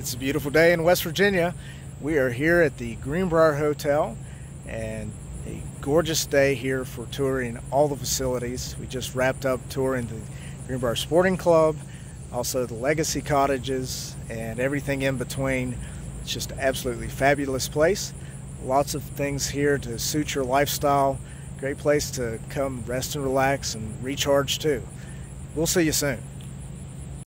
It's a beautiful day in West Virginia. We are here at the Greenbrier Hotel and a gorgeous day here for touring all the facilities. We just wrapped up touring the Greenbrier Sporting Club, also the Legacy Cottages and everything in between. It's just an absolutely fabulous place. Lots of things here to suit your lifestyle. Great place to come rest and relax and recharge too. We'll see you soon.